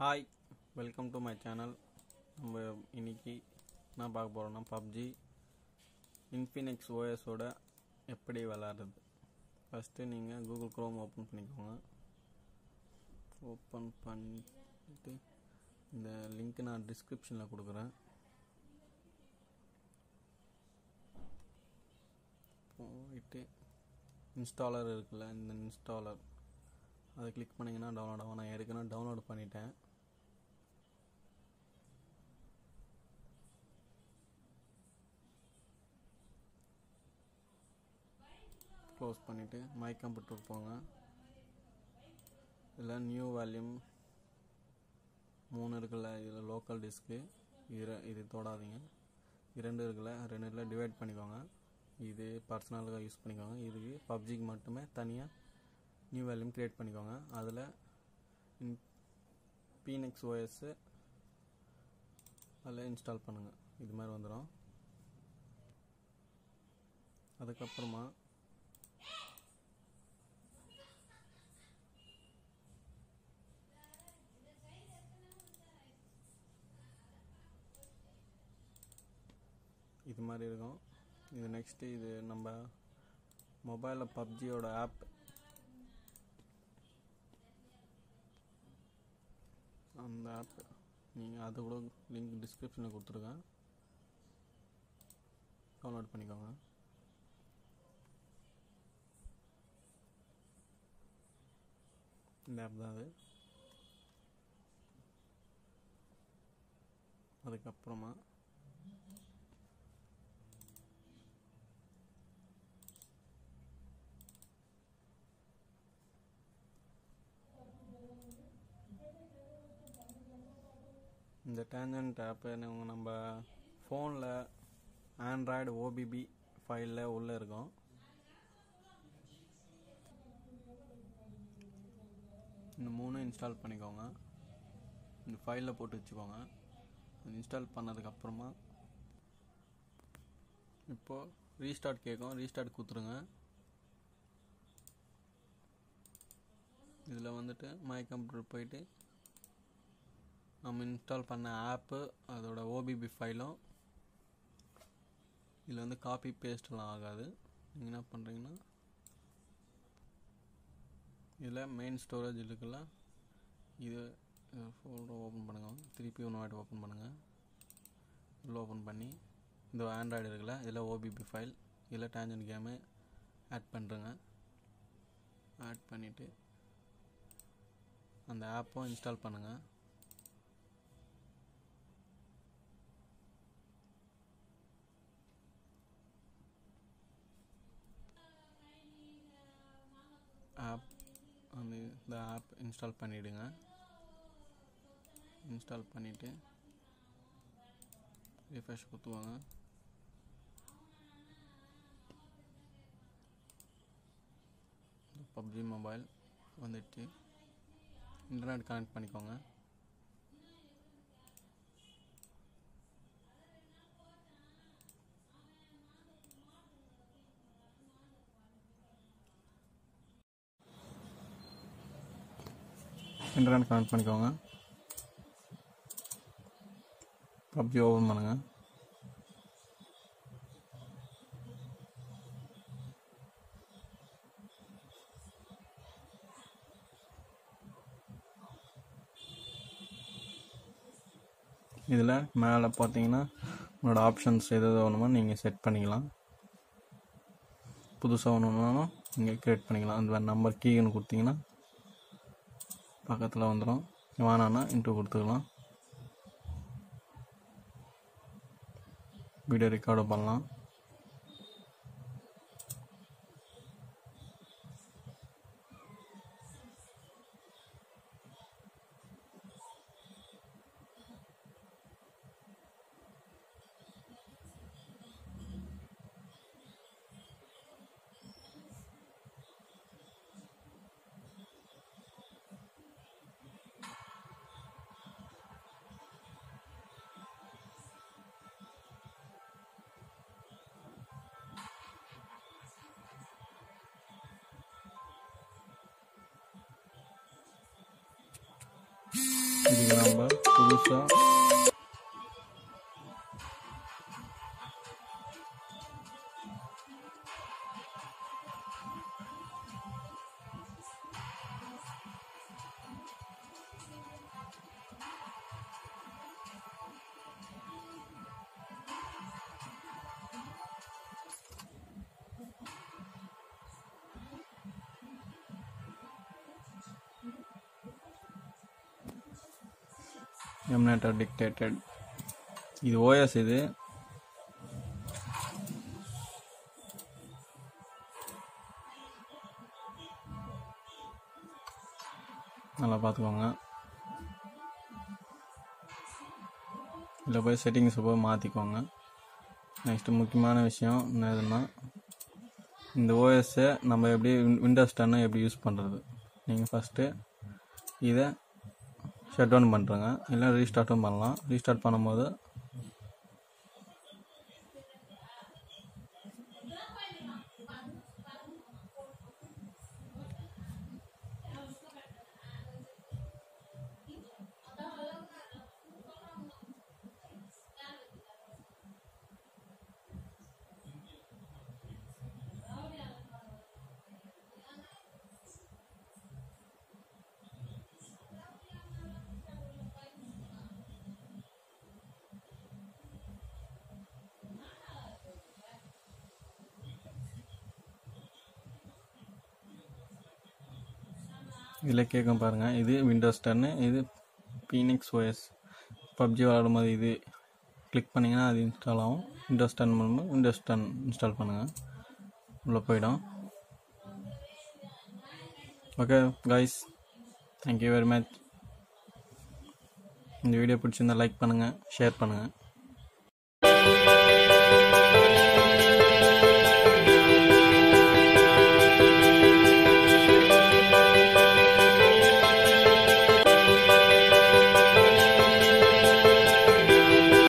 Hi, welcome to my channel. நம்ம இன்னைக்கு நான் பார்க்க போறோம்னா PUBG Phoenix OS ஓட எப்படி விளையாடுறது. First நீங்க Google Chrome ஓபன் பண்ணிக்கோங்க. ஓபன் பண்ணிட்டு இந்த லிங்க் நான் descriptionல கொடுக்கிறேன். போய்ட்டு இன்ஸ்டாலர் இருக்குல இந்த இன்ஸ்டாலர் அதை கிளிக் பண்ணீங்கன்னா டவுன்லோட் ஆகும். நான் ஏற்கனவே டவுன்லோட் பண்ணிட்டேன். க்ளோஸ் பண்ணிவிட்டு மை கம்ப்யூட்டர் போங்க. இதில் நியூ வால்யூம் 3 இருக்குல்ல, இதில் லோக்கல் டிஸ்க்கு இது தோடாதீங்க. 2 இருக்குல்ல, 2 டிவைட் பண்ணிக்கோங்க. இது பர்சனலுக்காக யூஸ் பண்ணிக்கோங்க. இதுக்கு பப்ஜிக்கு மட்டுமே தனியாக நியூ வால்யூம் க்ரியேட் பண்ணிக்கோங்க. அதில் பீனக்ஸ் ஓஎஸ்ஸு அதில் இன்ஸ்டால் பண்ணுங்கள். இது மாதிரி வந்துடும். அதுக்கப்புறமா இது மாதிரி இருக்கும். இது நெக்ஸ்ட்டு இது நம்ம மொபைலில் பப்ஜியோட ஆப் அந்த ஆப் நீங்கள் அது கூட லிங்க் டிஸ்கிரிப்ஷனில் கொடுத்துருக்கேன், டவுன்லோட் பண்ணிக்கோங்க. இந்த ஆப் தான் அது. அதுக்கப்புறமா இந்த டேஞ்சன்ட் ஆப்பு நம்ம ஃபோனில் ஆண்ட்ராய்டு ஓபிபி ஃபைலில் உள்ளே இருக்கும். இந்த 3 இன்ஸ்டால் பண்ணிக்கோங்க. இந்த ஃபைலில் போட்டு வச்சுக்கோங்க. இன்ஸ்டால் பண்ணதுக்கப்புறமா இப்போது ரீஸ்டார்ட் கேட்கும். ரீஸ்டார்ட் கொடுத்துருங்க. இதில் வந்துட்டு மை கம்ப்யூட்டர் போயிட்டு நம்ம இன்ஸ்டால் பண்ண ஆப்பு அதோட ஓபிபி ஃபைலும் இதில் வந்து காப்பி பேஸ்ட்லாம் ஆகாது. நீங்கள் என்ன பண்ணுறீங்கன்னா இதில் மெயின் ஸ்டோரேஜ் இருக்குல்ல, இது ஃபோல்டர் ஓப்பன் பண்ணுங்க. திருப்பி ஒன்று ஓப்பன் பண்ணுங்கள். இதில் ஓப்பன் பண்ணி இந்த ஆண்ட்ராய்டு இருக்குல்ல, இதில் ஓபிபி ஃபைல் இதில் டேஞ்சன் கேமு ஆட் பண்ணுறேங்க. ஆட் பண்ணிவிட்டு அந்த ஆப்பும் இன்ஸ்டால் பண்ணுங்கள். ஆப் அந்த இந்த ஆப் இன்ஸ்டால் பண்ணிவிடுங்க. இன்ஸ்டால் பண்ணிவிட்டு ரிஃப்ரெஷ் கொடுத்துவாங்க. பப்ஜி மொபைல் வந்துட்டு இன்டர்நெட் கனெக்ட் பண்ணிக்கோங்க. இன்டர்நெட் கனெக்ட் பண்ணிக்கோங்க. பப்ஜி ஓபன் பண்ணுங்க. இதில் மேலே பார்த்தீங்கன்னா உங்களோட ஆப்ஷன்ஸ் எதாவது ஒன்றுமோ நீங்கள் செட் பண்ணிக்கலாம். புதுசாக ஒன்றுனாலும் நீங்கள் க்ரியேட் பண்ணிக்கலாம். அந்த நம்பர் கீன்னு கொடுத்தீங்கன்னா பக்கத்தில் வந்துடும். வேணான்னா இன்ட்ரோ கொடுத்துக்கலாம். வீடியோ ரெக்கார்டு பண்ணலாம். Remember, Purusha. Emulator dictated. This OS is நல்லா பாத்துக்கோங்க. இல்ல போய் செட்டிங்ஸ் போய் மாத்திக்கோங்க. நெக்ஸ்ட் முக்கியமான விஷயம் என்னதுன்னா இந்த OS நம்ம எப்படி Windows 10 எப்படி யூஸ் பண்றது. நீங்க ஃபர்ஸ்ட் இத shut down பண்றங்க இல்ல ரீஸ்டார்ட் பண்ணலாம் ரீஸ்டார்ட் பண்ணும்போது இதில் கேட்கும் பாருங்கள். இது விண்டோஸ் 10, இது ஃபீனிக்ஸ் OS. பப்ஜி விளாடும் போது இது கிளிக் பண்ணிங்கன்னா அது இன்ஸ்டால் ஆகும். விண்டோஸ் 10 மூலமாக விண்டோஸ் 10 இன்ஸ்டால் பண்ணுங்கள், உள்ளே போயிடும். Okay guys, thank you very much. இந்த வீடியோ பிடிச்சிருந்தால் லைக் பண்ணுங்கள், ஷேர் பண்ணுங்கள்.